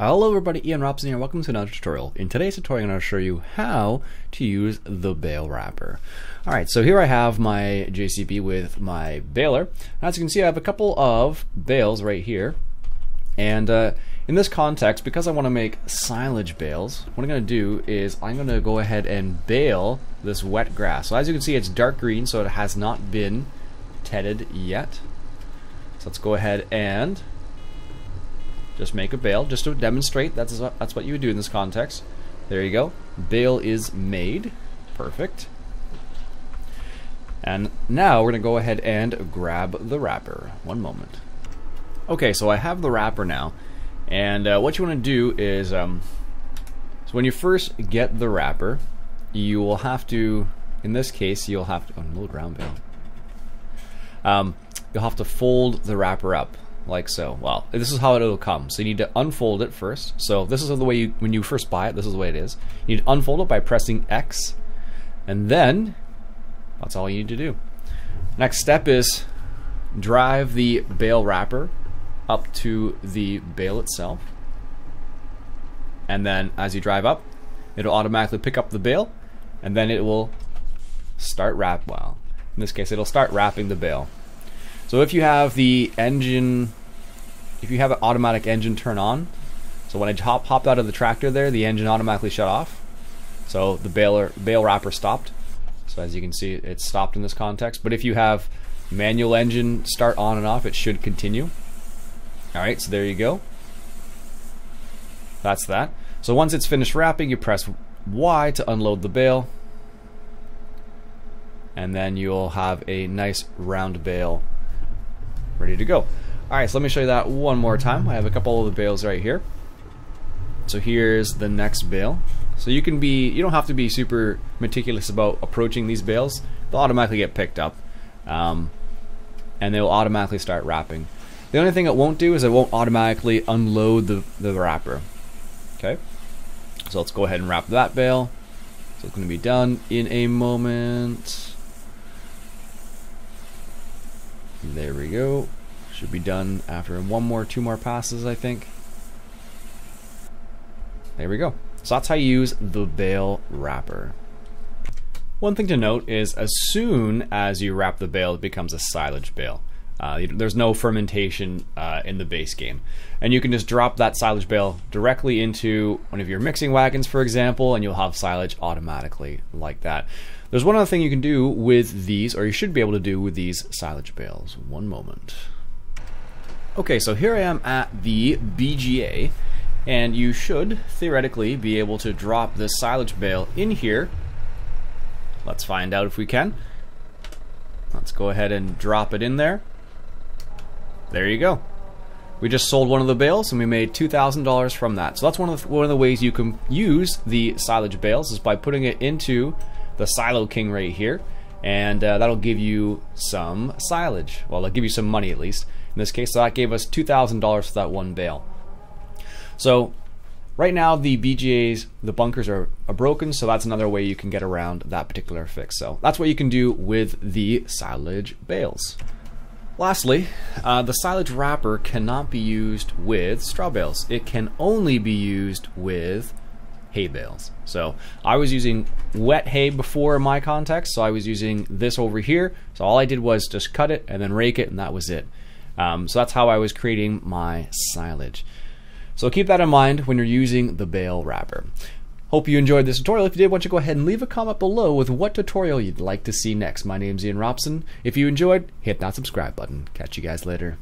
Hello everybody, Iain Robson here, welcome to another tutorial. In today's tutorial I'm going to show you how to use the bale wrapper. Alright, so here I have my JCB with my baler. As you can see I have a couple of bales right here, and in this context, because I want to make silage bales, what I'm going to do is I'm going to go ahead and bale this wet grass. So as you can see it's dark green, so it has not been tedded yet. So let's go ahead and just make a bale, just to demonstrate that's what you would do in this context. There you go. Bale is made. Perfect. And now we're going to go ahead and grab the wrapper. One moment. Okay, so I have the wrapper now. And what you want to do is, so when you first get the wrapper, you will have to, in this case, you'll have to unload round bale. You'll have to fold the wrapper up. Like so. Well, this is how it'll come. So you need to unfold it first. So this is the way when you first buy it, this is the way it is. You need to unfold it by pressing X, and then that's all you need to do. Next step is drive the bale wrapper up to the bale itself, and then as you drive up, it'll automatically pick up the bale, and then it will start wrap. Well, in this case, it'll start wrapping the bale. So if you have the engine, if you have an automatic engine turn on, so when I hopped out of the tractor there, the engine automatically shut off. So the bale wrapper stopped. So as you can see, it stopped in this context. But if you have manual engine start on and off, it should continue. All right, so there you go. That's that. So once it's finished wrapping, you press Y to unload the bale, and then you'll have a nice round bale ready to go. Alright, so let me show you that one more time. I have a couple of the bales right here. So here's the next bale. So you don't have to be super meticulous about approaching these bales. They'll automatically get picked up, and they'll automatically start wrapping. The only thing it won't do is it won't automatically unload the wrapper. Okay, so let's go ahead and wrap that bale. So it's going to be done in a moment. There we go. Should be done after two more passes, I think. There we go. So that's how you use the bale wrapper. One thing to note is as soon as you wrap the bale, it becomes a silage bale. There's no fermentation in the base game. And you can just drop that silage bale directly into one of your mixing wagons, for example, and you'll have silage automatically like that. There's one other thing you can do with these, or you should be able to do with these silage bales. One moment. Okay, so here I am at the BGA, and you should theoretically be able to drop this silage bale in here. Let's find out if we can. Let's go ahead and drop it in there. There you go. We just sold one of the bales and we made $2,000 from that. So that's one of the ways you can use the silage bales is by putting it into the Silo King right here, and that'll give you some silage. Well, it'll give you some money at least. In this case, that gave us $2,000 for that one bale. So right now the BGAs, the bunkers are broken, so that's another way you can get around that particular fix. So that's what you can do with the silage bales. Lastly, the silage wrapper cannot be used with straw bales. It can only be used with hay bales. So I was using wet hay before in my context, so I was using this over here. So all I did was just cut it and then rake it, and that was it. So that's how I was creating my silage. So keep that in mind when you're using the bale wrapper. Hope you enjoyed this tutorial. If you did, why don't you go ahead and leave a comment below with what tutorial you'd like to see next. My name's Iain Robson. If you enjoyed, hit that subscribe button. Catch you guys later.